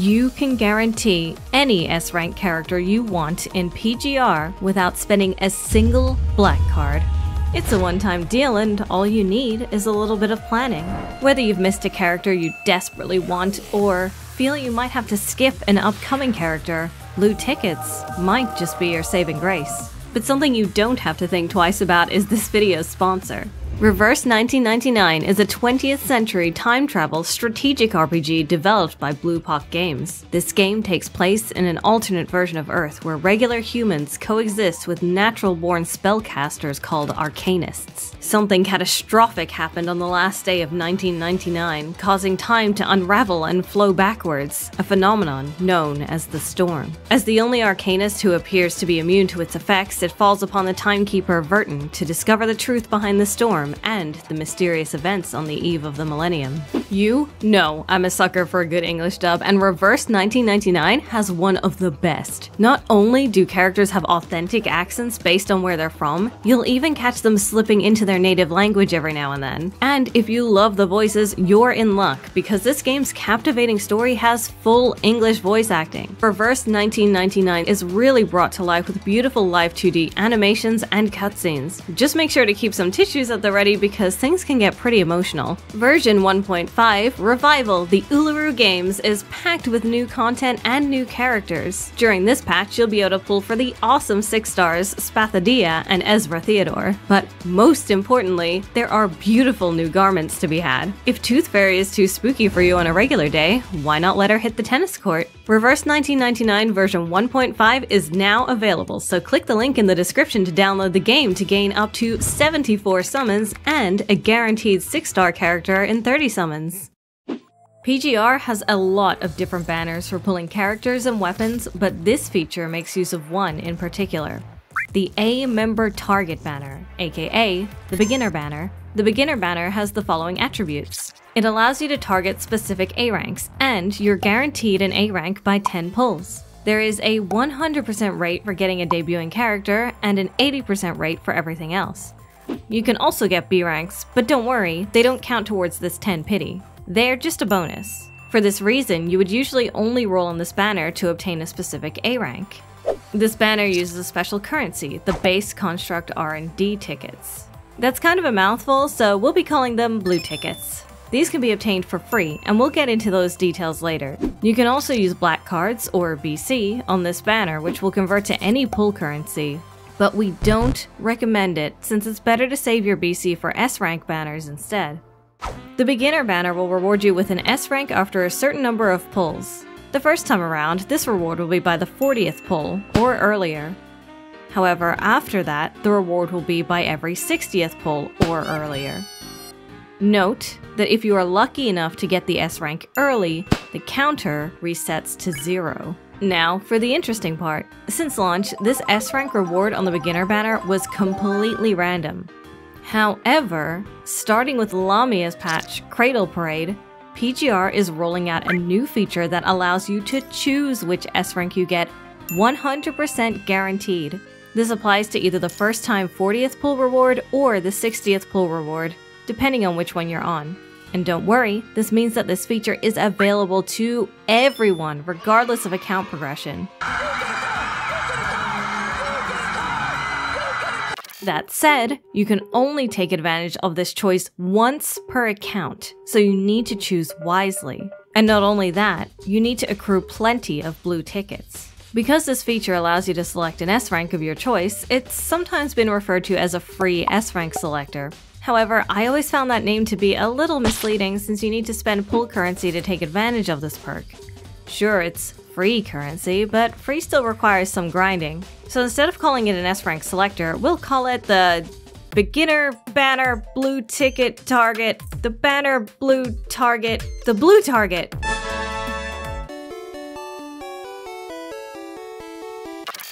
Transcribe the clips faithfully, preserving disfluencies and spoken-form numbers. You can guarantee any S rank character you want in P G R without spending a single black card. It's a one-time deal and all you need is a little bit of planning. Whether you've missed a character you desperately want or feel you might have to skip an upcoming character, Blue Tickets might just be your saving grace. But something you don't have to think twice about is this video's sponsor. Reverse nineteen ninety-nine is a twentieth century time travel strategic R P G developed by Bluepoch Games. This game takes place in an alternate version of Earth where regular humans coexist with natural-born spellcasters called Arcanists. Something catastrophic happened on the last day of nineteen ninety-nine, causing time to unravel and flow backwards, a phenomenon known as the Storm. As the only Arcanist who appears to be immune to its effects, it falls upon the timekeeper Vertin to discover the truth behind the Storm and the mysterious events on the eve of the millennium. You know I'm a sucker for a good English dub, and Reverse nineteen ninety-nine has one of the best. Not only do characters have authentic accents based on where they're from, you'll even catch them slipping into their native language every now and then. And if you love the voices, you're in luck, because this game's captivating story has full English voice acting. Reverse nineteen ninety-nine is really brought to life with beautiful live two D animations and cutscenes. Just make sure to keep some tissues at the ready because things can get pretty emotional. Version one point five, Revival, the Uluru Games, is packed with new content and new characters. During this patch, you'll be able to pull for the awesome six stars, Spathadia and Ezra Theodore. But most importantly, there are beautiful new garments to be had. If Tooth Fairy is too spooky for you on a regular day, why not let her hit the tennis court? Reverse nineteen ninety-nine version one point five is now available, so click the link in the description to download the game to gain up to seventy-four summons and a guaranteed six star character in thirty summons. P G R has a lot of different banners for pulling characters and weapons, but this feature makes use of one in particular. The A-Member Target Banner, aka the Beginner Banner. The Beginner Banner has the following attributes. It allows you to target specific A ranks, and you're guaranteed an A rank by ten pulls. There is a one hundred percent rate for getting a debuting character, and an eighty percent rate for everything else. You can also get B ranks, but don't worry, they don't count towards this ten pity. They're just a bonus. For this reason, you would usually only roll on this banner to obtain a specific A rank. This banner uses a special currency, the Base Construct R and D Tickets. That's kind of a mouthful, so we'll be calling them Blue Tickets. These can be obtained for free, and we'll get into those details later. You can also use Black Cards, or B C, on this banner, which will convert to any pull currency. But we don't recommend it, since it's better to save your B C for S rank banners instead. The Beginner Banner will reward you with an S rank after a certain number of pulls. The first time around, this reward will be by the fortieth pull, or earlier. However, after that, the reward will be by every sixtieth pull, or earlier. Note that if you are lucky enough to get the S rank early, the counter resets to zero. Now for the interesting part. Since launch, this S rank reward on the Beginner Banner was completely random. However, starting with Lamia's patch, Cradle Parade, P G R is rolling out a new feature that allows you to choose which S rank you get, one hundred percent guaranteed. This applies to either the first time fortieth pull reward or the sixtieth pull reward, depending on which one you're on. And don't worry, this means that this feature is available to everyone, regardless of account progression. That said, you can only take advantage of this choice once per account, so you need to choose wisely. And not only that, you need to accrue plenty of blue tickets. Because this feature allows you to select an S rank of your choice, it's sometimes been referred to as a free S rank selector. However, I always found that name to be a little misleading since you need to spend pool currency to take advantage of this perk. Sure, it's free currency, but free still requires some grinding. So instead of calling it an S rank selector, we'll call it the Beginner Banner Blue Ticket Target, the Banner Blue Target, the Blue Target.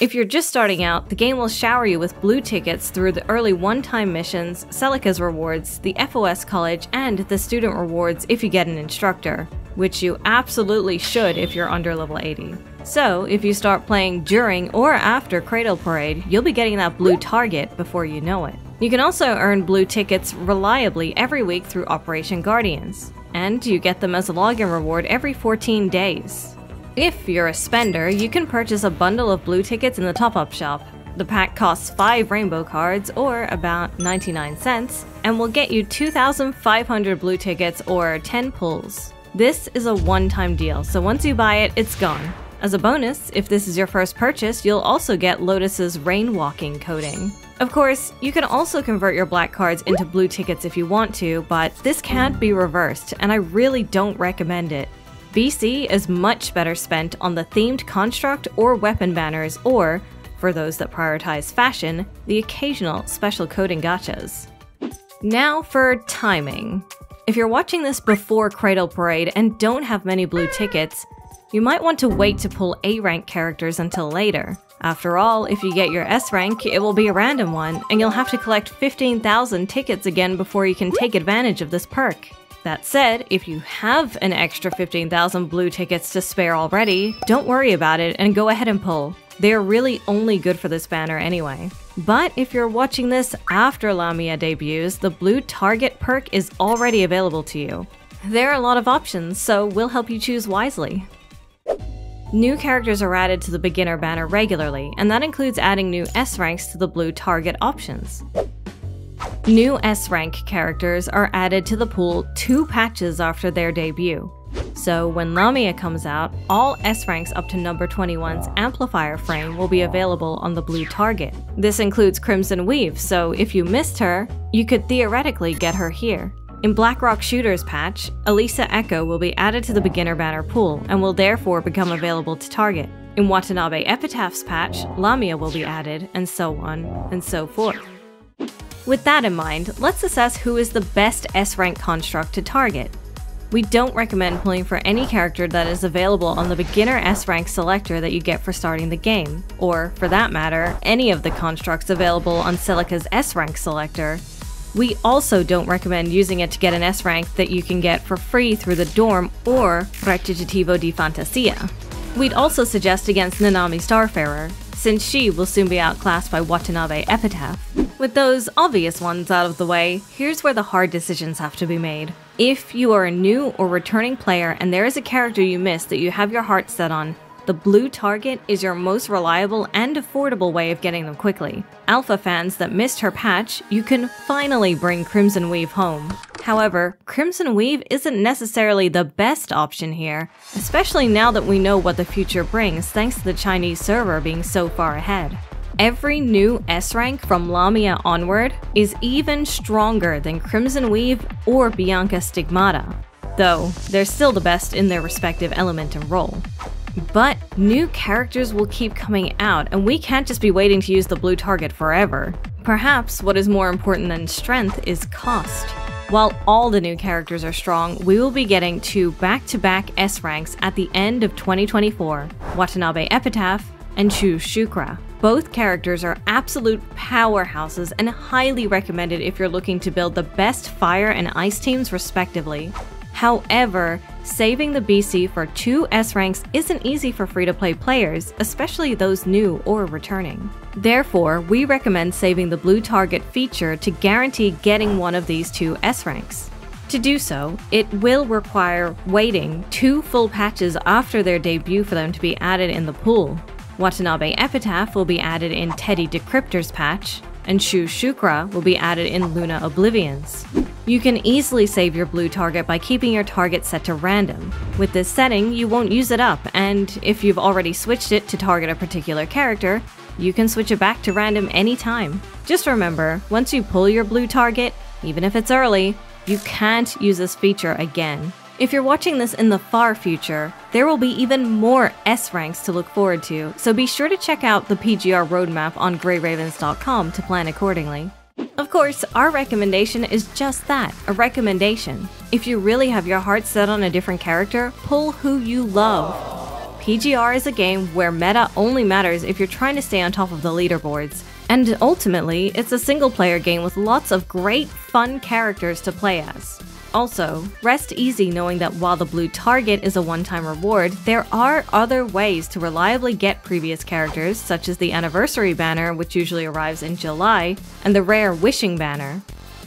If you're just starting out, the game will shower you with blue tickets through the early one-time missions, Celica's rewards, the F O S college, and the student rewards if you get an instructor, which you absolutely should if you're under level eighty. So, if you start playing during or after Cradle Parade, you'll be getting that blue target before you know it. You can also earn blue tickets reliably every week through Operation Guardians, and you get them as a login reward every fourteen days. If you're a spender, you can purchase a bundle of blue tickets in the top-up shop. The pack costs five rainbow cards, or about ninety-nine cents, and will get you two thousand five hundred blue tickets or ten pulls. This is a one-time deal, so once you buy it, it's gone. As a bonus, if this is your first purchase, you'll also get Lotus's rain-walking coating. Of course, you can also convert your black cards into blue tickets if you want to, but this can't be reversed, and I really don't recommend it. B C is much better spent on the themed construct or weapon banners, or for those that prioritize fashion, the occasional special coding gachas. Now for timing. If you're watching this before Cradle Parade and don't have many blue tickets, you might want to wait to pull A rank characters until later. After all, if you get your S rank, it will be a random one, and you'll have to collect fifteen thousand tickets again before you can take advantage of this perk. That said, if you have an extra fifteen thousand blue tickets to spare already, don't worry about it and go ahead and pull. They're really only good for this banner anyway. But if you're watching this after Lamia debuts, the blue target perk is already available to you. There are a lot of options, so we'll help you choose wisely. New characters are added to the beginner banner regularly, and that includes adding new S ranks to the blue target options. New S rank characters are added to the pool two patches after their debut. So when Lamia comes out, all S ranks up to number twenty-one's amplifier frame will be available on the blue target. This includes Crimson Weave, so if you missed her, you could theoretically get her here. In Blackrock Shooter's patch, Elisa Echo will be added to the beginner banner pool and will therefore become available to target. In Watanabe Epitaph's patch, Lamia will be added, and so on and so forth. With that in mind, let's assess who is the best S rank construct to target. We don't recommend pulling for any character that is available on the beginner S rank selector that you get for starting the game, or, for that matter, any of the constructs available on Celica's S rank selector. We also don't recommend using it to get an S rank that you can get for free through the Dorm or Rectitivo di Fantasia. We'd also suggest against Nanami Starfarer, since she will soon be outclassed by Watanabe Epitaph. With those obvious ones out of the way, here's where the hard decisions have to be made. If you are a new or returning player and there is a character you miss that you have your heart set on, the blue target is your most reliable and affordable way of getting them quickly. Alpha fans that missed her patch, you can finally bring Crimson Weave home. However, Crimson Weave isn't necessarily the best option here, especially now that we know what the future brings thanks to the Chinese server being so far ahead. Every new S rank from Lamia onward is even stronger than Crimson Weave or Bianca Stigmata, though they're still the best in their respective element and role. But new characters will keep coming out, and we can't just be waiting to use the blue target forever. Perhaps what is more important than strength is cost. While all the new characters are strong, we will be getting two back-to-back S ranks at the end of twenty twenty-four, Watanabe Epitaph and Chu Shu Kra. Both characters are absolute powerhouses and highly recommended if you're looking to build the best fire and ice teams respectively. However, saving the B C for two S ranks isn't easy for free-to-play players, especially those new or returning. Therefore, we recommend saving the blue target feature to guarantee getting one of these two S ranks. To do so, it will require waiting two full patches after their debut for them to be added in the pool. Watanabe Epitaph will be added in Teddy Decryptor's patch, and Chu Shu Kra will be added in Luna Oblivion's. You can easily save your blue target by keeping your target set to random. With this setting, you won't use it up, and if you've already switched it to target a particular character, you can switch it back to random anytime. Just remember, once you pull your blue target, even if it's early, you can't use this feature again. If you're watching this in the far future, there will be even more S ranks to look forward to, so be sure to check out the P G R roadmap on grey ravens dot com to plan accordingly. Of course, our recommendation is just that, a recommendation. If you really have your heart set on a different character, pull who you love. P G R is a game where meta only matters if you're trying to stay on top of the leaderboards, and ultimately, it's a single-player game with lots of great, fun characters to play as. Also, rest easy knowing that while the blue target is a one-time reward, there are other ways to reliably get previous characters, such as the anniversary banner, which usually arrives in July, and the rare wishing banner.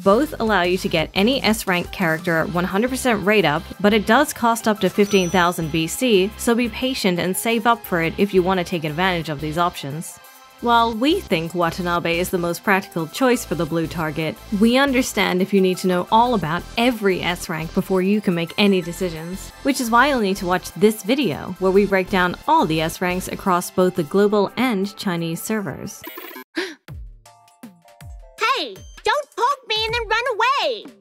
both allow you to get any S-Rank character one hundred percent rate up, but it does cost up to fifteen thousand B C, so be patient and save up for it if you want to take advantage of these options. While we think Watanabe is the most practical choice for the blue target, we understand if you need to know all about every S-Rank before you can make any decisions, which is why you'll need to watch this video, where we break down all the S-Ranks across both the global and Chinese servers. Hey! Don't poke me and then run away!